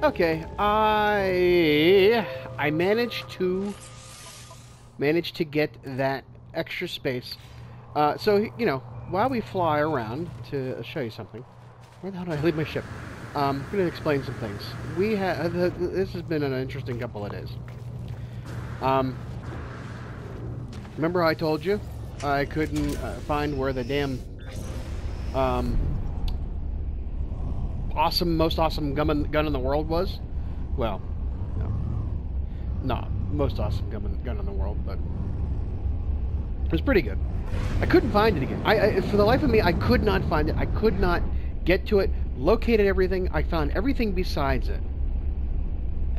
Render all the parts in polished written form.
Okay, I managed to get that extra space. So, you know, while we fly around to show you something, where the hell did I leave my ship? I'm going to explain some things. We have, this has been an interesting couple of days. Remember I told you I couldn't find where the damn most awesome gun in the world was? Well, no. Not most awesome gun in the world, but it was pretty good. I couldn't find it again. I for the life of me, I could not find it. I could not get to it. Located everything. I found everything besides it.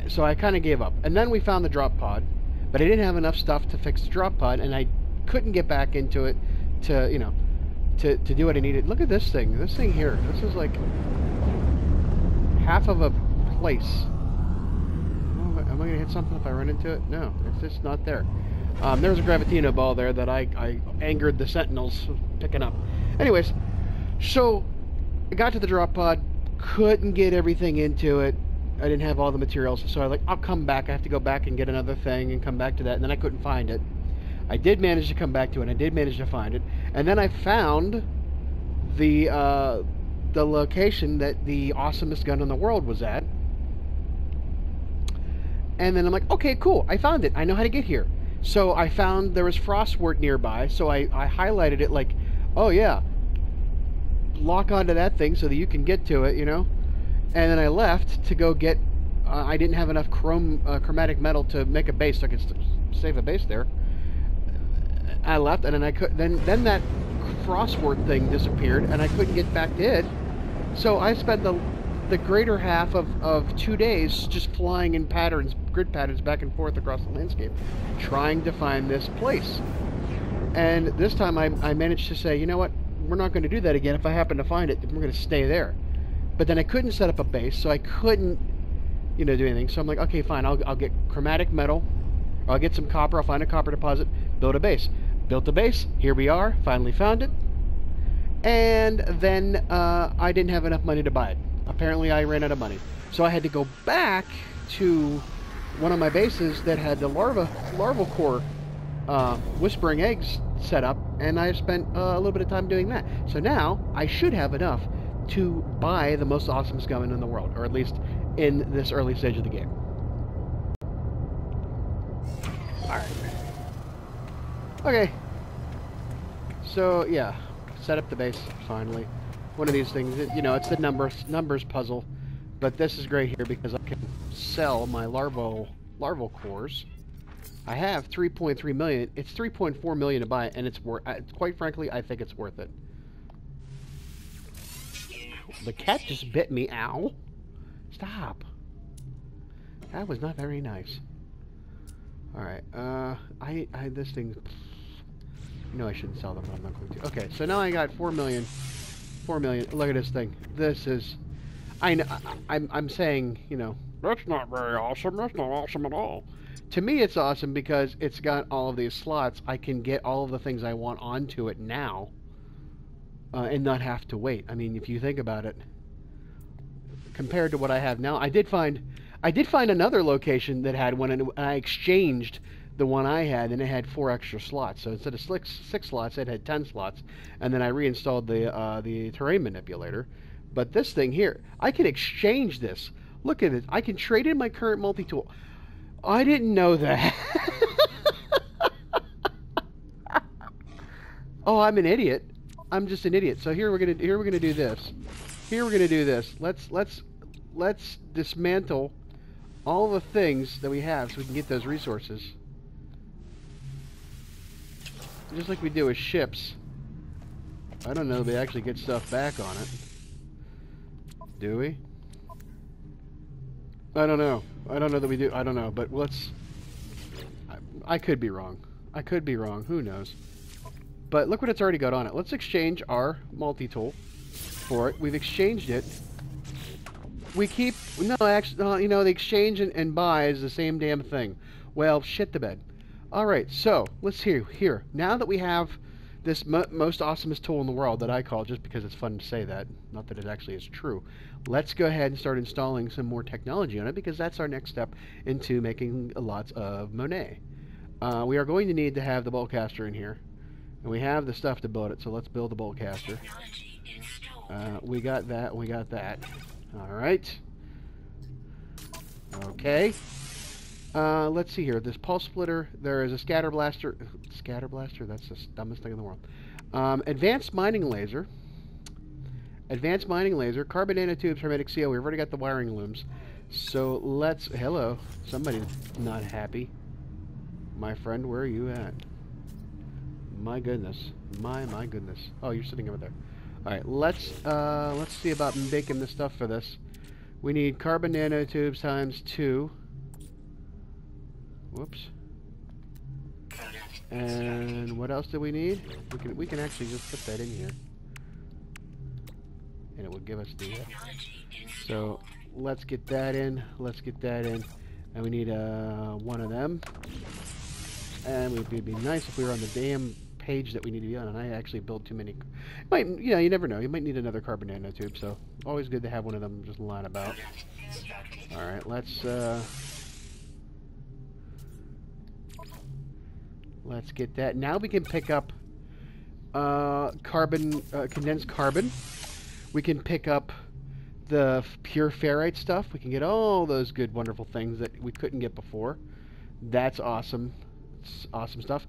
So I kind of gave up. And then we found the drop pod, but I didn't have enough stuff to fix the drop pod, and I couldn't get back into it to, you know, to do what I needed. Look at this thing. This thing here. This is like half of a place. Oh, am I going to hit something if I run into it? No. It's just not there. There was a Gravitino ball there that I angered the Sentinels picking up. Anyways, so I got to the drop pod, couldn't get everything into it. I didn't have all the materials, so I was like, I'll come back. I have to go back and get another thing and come back to that, and then I couldn't find it. I did manage to come back to it, and I did manage to find it, and then I found the location that the awesomest gun in the world was at. And then I'm like, okay, cool, I found it. I know how to get here. So I found there was frostwort nearby, so I highlighted it like, oh yeah, lock onto that thing so that you can get to it, you know? And then I left to go get, I didn't have enough chromatic metal to make a base, so I could save a base there. I left, and then I could, then that frostwort thing disappeared, and I couldn't get back to it. So I spent the greater half of 2 days just flying in patterns, grid patterns, back and forth across the landscape, trying to find this place. And this time I managed to say, you know what, we're not going to do that again. If I happen to find it, we're going to stay there. But then I couldn't set up a base, so I couldn't, you know, do anything. So I'm like, okay, fine, I'll get chromatic metal, or I'll get some copper, I'll find a copper deposit, build a base. Built a base, here we are, finally found it. And then I didn't have enough money to buy it. Apparently I ran out of money. So I had to go back to one of my bases that had the larval core whispering eggs set up, and I spent a little bit of time doing that. So now I should have enough to buy the most awesome scum in the world, or at least in this early stage of the game. Alright. Okay. So yeah, set up the base finally. One of these things, you know, it's the numbers puzzle, but this is great here because I can sell my larval cores. I have 3.3 million. It's 3.4 million to buy, and it's worth. Quite frankly, I think it's worth it. The cat just bit me. Ow! Stop. That was not very nice. All right. I this thing. You know I shouldn't sell them, but I'm not going to. Okay, so now I got 4 million. 4 million. Look at this thing. This is. I know. I'm saying, you know, that's not very awesome. That's not awesome at all. To me, it's awesome because it's got all of these slots. I can get all of the things I want onto it now, and not have to wait. I mean, if you think about it, compared to what I have now, I did find another location that had one, and I exchanged the one I had, and it had 4 extra slots. So instead of 6 slots, it had 10 slots, and then I reinstalled the terrain manipulator. But this thing here, I can exchange this. Look at it. I can trade in my current multi tool. I didn't know that. Oh, I'm an idiot. I'm just an idiot. So here we're gonna do this. Here we're gonna do this. Let's dismantle all the things that we have so we can get those resources. Just like we do with ships. I don't know if they actually get stuff back on it. Do we? I don't know. I don't know that we do. I don't know, but let's... I could be wrong. I could be wrong. Who knows? But look what it's already got on it. Let's exchange our multi-tool for it. We've exchanged it. We keep... No, actually, you know, the exchange and buy is the same damn thing. Well, shit the bed. Alright, so, let's see here. Now that we have this most awesomest tool in the world that I call just because it's fun to say that, not that it actually is true. Let's go ahead and start installing some more technology on it, because that's our next step into making lots of Monet. We are going to need to have the Boltcaster in here, and we have the stuff to build it, so let's build the Boltcaster. We got that, we got that. Alright. Okay. Let's see here. This pulse splitter, there is a scatter blaster. Scatter blaster? That's the dumbest thing in the world. Advanced mining laser. Advanced mining laser. Carbon nanotubes, hermetic seal. We've already got the wiring looms. So let's... Hello. Somebody's not happy. My friend, where are you at? My goodness. My goodness. Oh, you're sitting over there. Alright, let's see about making the stuff for this. We need carbon nanotubes times 2. Whoops. And what else do we need? We can actually just put that in here, and it will give us the. So let's get that in. Let's get that in, and we need one of them. And it would be nice if we were on the damn page that we need to be on. And I actually built too many. You know, you never know. You might need another carbon nanotube. So always good to have one of them just lying about. All right, Let's get that. Now we can pick up condensed carbon. We can pick up the pure ferrite stuff. We can get all those good, wonderful things that we couldn't get before. That's awesome. It's awesome stuff.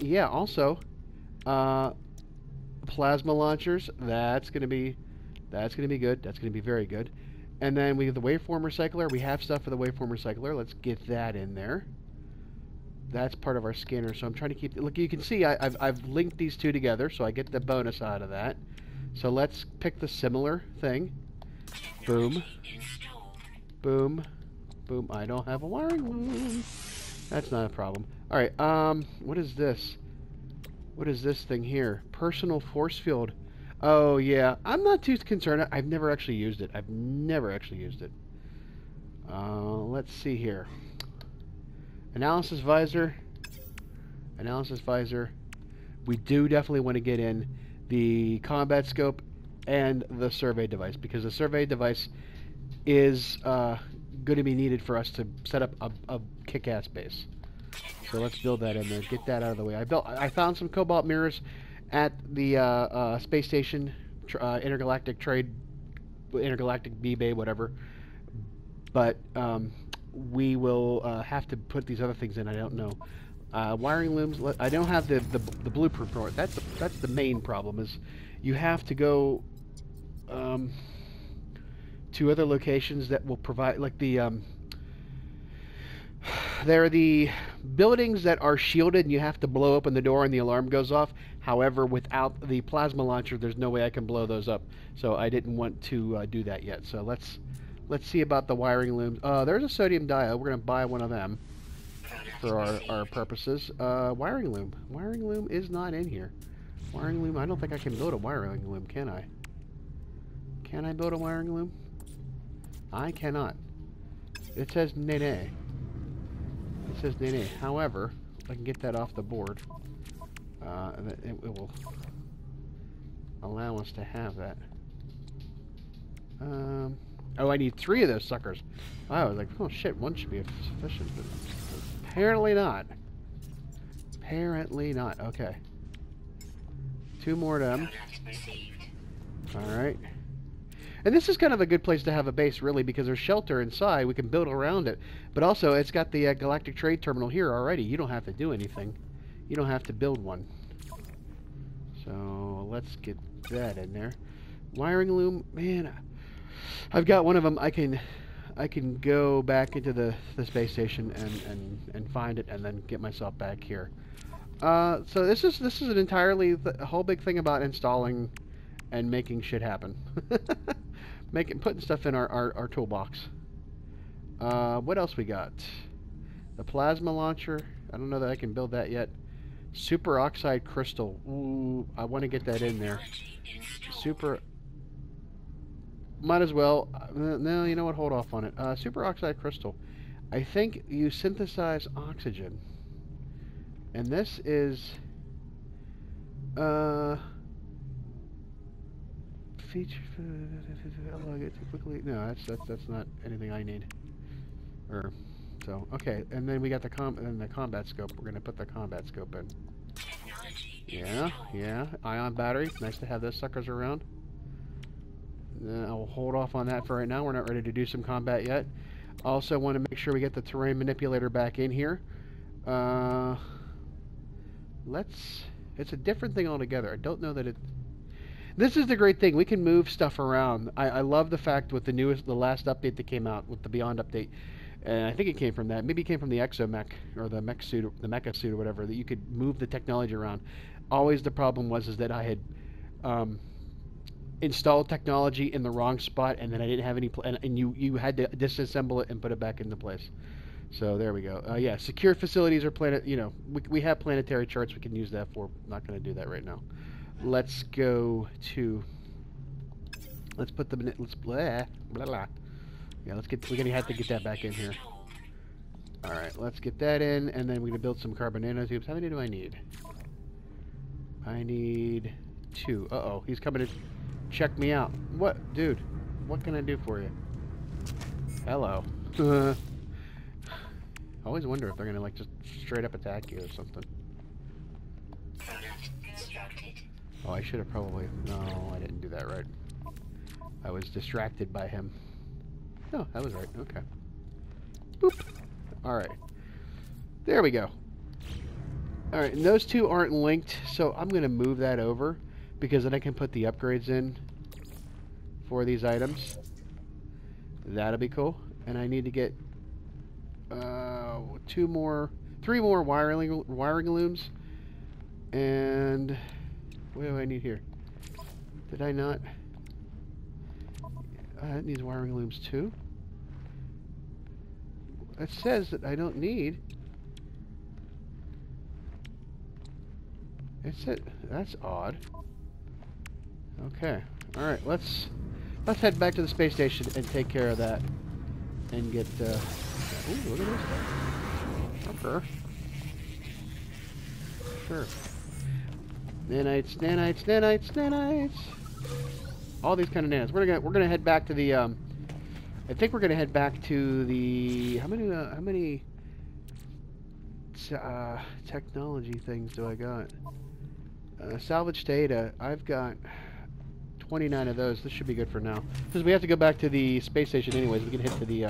Yeah, also, plasma launchers. That's gonna be good. That's gonna be very good. And then we have the waveform recycler. We have stuff for the waveform recycler. Let's get that in there. That's part of our scanner, so I'm trying to keep... Look, you can see I've linked these two together, so I get the bonus out of that. So let's pick the similar thing. Boom. Boom. Boom. I don't have a wiring loom. That's not a problem. Alright, what is this? What is this thing here? Personal force field. Oh, yeah. I'm not too concerned. I've never actually used it. I've never actually used it. Let's see here. Analysis visor. Analysis visor. We do definitely want to get in the combat scope and the survey device, because the survey device is going to be needed for us to set up a kick-ass base. So let's build that in there. Get that out of the way. I found some cobalt mirrors at the space station, intergalactic trade, intergalactic B-bay, whatever. But we will have to put these other things in. I don't know. Wiring looms. I don't have the blueprint for it. That's the main problem. Is you have to go to other locations that will provide, like the there are the buildings that are shielded, and you have to blow open the door, and the alarm goes off. However, without the plasma launcher, there's no way I can blow those up. So I didn't want to do that yet. So let's see about the wiring looms. There's a sodium diode. We're going to buy one of them for our purposes. Wiring loom. Wiring loom is not in here. Wiring loom. I don't think I can build a wiring loom, can I? Can I build a wiring loom? I cannot. It says nene. It says nene. However, I can get that off the board. It will allow us to have that. Oh, I need 3 of those suckers. I was like, oh shit, 1 should be sufficient, but apparently not. Apparently not. Okay. 2 more of them. Alright. And this is kind of a good place to have a base, really, because there's shelter inside. We can build around it. But also, it's got the galactic trade terminal here already. You don't have to do anything. You don't have to build one. So, let's get that in there. Wiring loom. Man, I've got one of them. I can go back into the space station and find it, and then get myself back here. So this is an entirely whole big thing about installing and making shit happen, putting stuff in our toolbox. What else we got? The plasma launcher. I don't know that I can build that yet. Superoxide crystal. Ooh, I want to get that in there. Might as well. No, you know what? Hold off on it. Superoxide crystal. I think you synthesize oxygen. And this is Feature log it too quickly. No, that's not anything I need. So okay, and then we got the combat scope. We're gonna put the combat scope in. Yeah. Ion battery. Nice to have those suckers around. I'll hold off on that for right now. We're not ready to do some combat yet. Also want to make sure we get the terrain manipulator back in here. It's a different thing altogether. I don't know that it... This is the great thing. We can move stuff around. I love the fact with the last update that came out, with the Beyond update, and I think it came from that. Maybe it came from the exomech, or the mech suit, the mecha suit or whatever, that you could move the technology around. Always the problem was is that I had... installed technology in the wrong spot, and then I didn't have any and you had to disassemble it and put it back into place. So there we go. Yeah, secure facilities or planet, you know, we have planetary charts we can use that for. Not going to do that right now. Let's go to, let's put the, let's blah blah blah. Yeah, let's get, we're going to have to get that back in here. All right, let's get that in, and then we're going to build some carbon nanotubes. How many do I need? I need 2. Uh-oh, he's coming to check me out. What, dude? What can I do for you? Hello. I always wonder if they're gonna like just straight up attack you or something. Oh, I should have probably. No, I didn't do that right. I was distracted by him. No, that was right. Okay. Boop. All right. There we go. All right, and those two aren't linked, so I'm gonna move that over, because then I can put the upgrades in for these items. That'll be cool. And I need to get 3 more wiring looms. And what do I need here? Did I not? I need wiring looms too. It says that I don't need. It said that's odd. Okay. All right. Let's head back to the space station and take care of that, and get. Ooh, look at this stuff. Okay. Sure. Nanites. All these kind of nanites. We're gonna head back to the. I think we're gonna head back to the. How many technology things do I got? Salvage data. I've got 29 of those. This should be good for now, because we have to go back to the space station anyways. We can head to the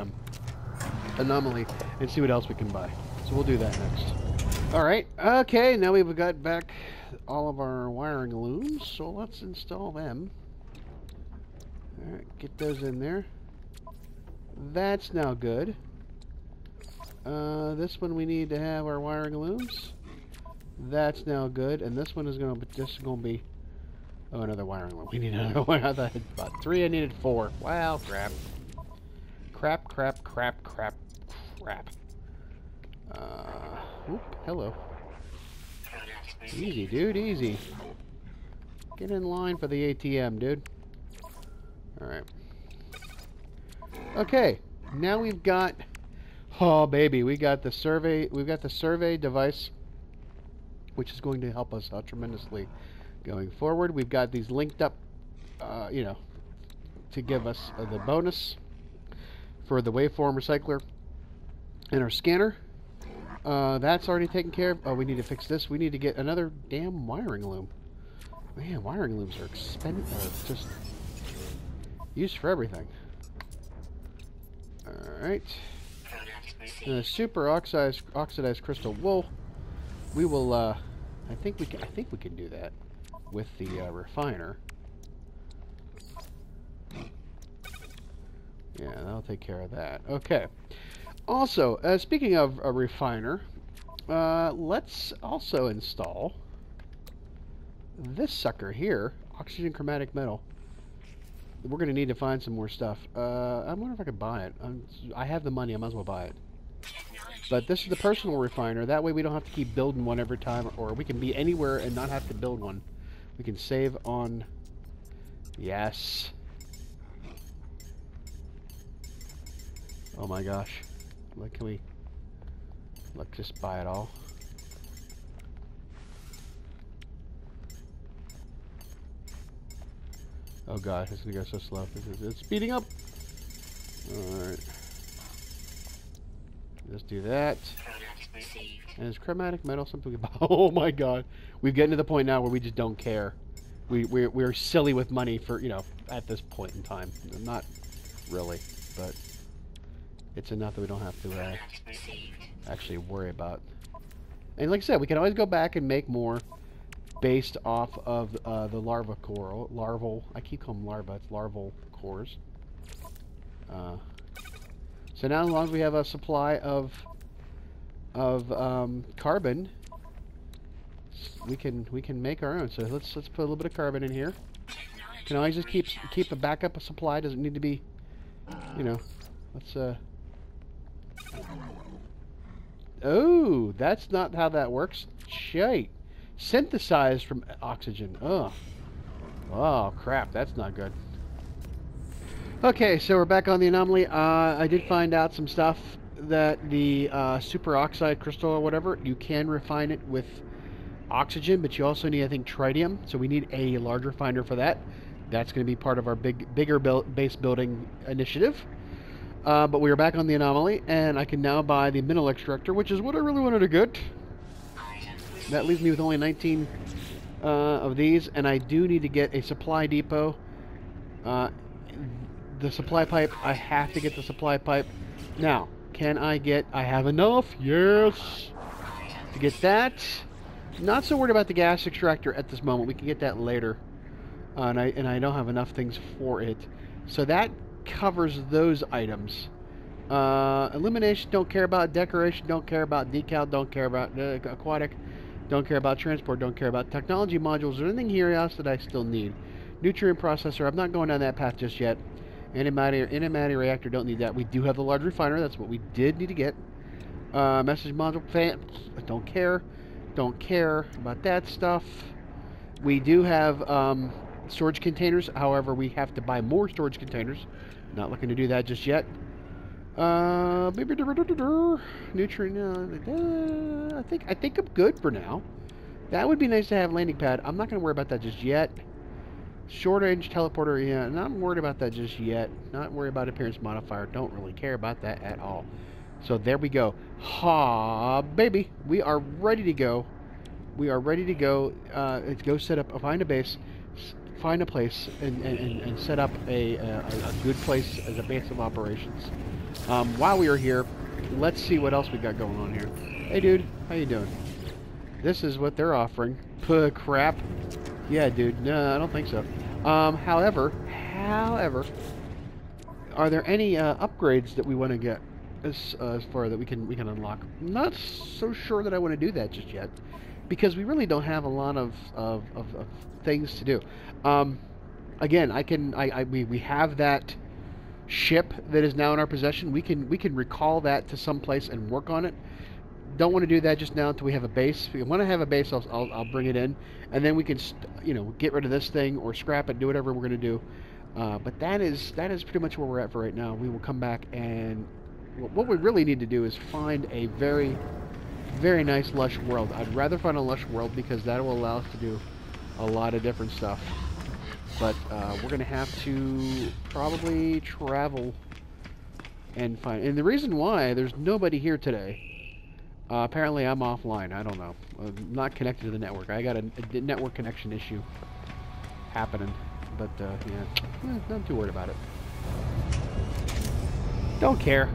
anomaly and see what else we can buy. So we'll do that next. All right. Okay. Now we've got back all of our wiring looms. So let's install them. All right. Get those in there. That's now good. This one we need to have our wiring looms. That's now good, and this one is going to be oh, another wiring loom. We need another one. I thought about 3. I needed 4. Wow, crap. Oop, hello. Easy, dude, easy. Get in line for the ATM, dude. All right. Okay, now we've got. Oh baby, we got the survey. We've got the survey device, which is going to help us out tremendously going forward. We've got these linked up, you know, to give us the bonus for the waveform recycler and our scanner. That's already taken care of. Oh, we need to fix this. We need to get another damn wiring loom. Man, wiring looms are expensive. Just used for everything. All right. Superoxide crystal wool. We will. I think we can do that with the refiner. Yeah, that'll take care of that. Okay. Also, speaking of a refiner, let's also install this sucker here, oxygen chromatic metal. We're going to need to find some more stuff. I wonder if I could buy it. I have the money. I might as well buy it. But this is the personal refiner. That way we don't have to keep building one every time, or we can be anywhere and not have to build one. We can save on... Yes. Oh my gosh. What can we... Look, just buy it all. Oh gosh, it's gonna go so slow because it's speeding up. Alright. Let's do that. And is chromatic metal something about? Oh my god. We've gotten to the point now where we just don't care. We're silly with money for, you know, at this point in time. Not really, but it's enough that we don't have to actually worry about. And like I said, we can always go back and make more based off of the larval. I keep calling them larva. It's larval cores. So now, as long as we have a supply of carbon, we can make our own. So let's put a little bit of carbon in here. Can always just keep a backup supply. Doesn't need to be, you know. Oh, that's not how that works. Shite. Synthesized from oxygen. Ugh. Oh crap, that's not good. Okay, so we're back on the anomaly. I did find out some stuff that the superoxide crystal or whatever, you can refine it with oxygen, but you also need, I think, tritium. So we need a large refiner for that. That's going to be part of our bigger base building initiative. But we are back on the anomaly, and I can now buy the mineral extractor, which is what I really wanted to get. That leaves me with only 19 of these, and I do need to get a supply depot. The supply pipe, I have to get the supply pipe. Now, can I get... I have enough, yes! To get that. Not so worried about the gas extractor at this moment. We can get that later. And I don't have enough things for it. So that covers those items. Illumination, don't care about. Decoration, don't care about. Decal, don't care about. Aquatic, don't care about. Transport, don't care about. Technology modules, is there anything here else that I still need? Nutrient processor, I'm not going down that path just yet. Antimatter reactor, don't need that. We do have the large refiner, that's what we did need to get. Message module, don't care about that stuff. We do have storage containers, however we have to buy more storage containers. Not looking to do that just yet. Nutrient, I think I'm good for now. That would be nice to have landing pad. I'm not going to worry about that just yet. Short-range teleporter, yeah, not worried about that just yet. Not worried about appearance modifier. Don't really care about that at all. So there we go. Ha, baby. We are ready to go. We are ready to go. Let's go set up, find a base, find a place, and set up a good place as a base of operations. While we are here, let's see what else we got going on here. Hey, dude. How you doing? This is what they're offering. Puh, crap. Yeah, dude. No, I don't think so. However, are there any upgrades that we want to get as far that we can unlock? I'm not so sure that I want to do that just yet, because we really don't have a lot of things to do. Again, we have that ship that is now in our possession. We can recall that to some place and work on it. Don't want to do that just now until we have a base. If we want to have a base, I'll bring it in, and then we can, you know, get rid of this thing or scrap it, do whatever we're going to do. But that is pretty much where we're at for right now. We will come back, and what we really need to do is find a very, very nice lush world. I'd rather find a lush world because that will allow us to do a lot of different stuff. But we're going to have to probably travel and find. And the reason why there's nobody here today. Apparently I'm offline. I don't know. I'm not connected to the network. I got a network connection issue happening. But, yeah. Not too worried about it. Don't care.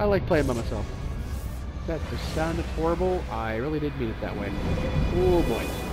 I like playing by myself. That just sounded horrible. I really did mean it that way. Oh, boy.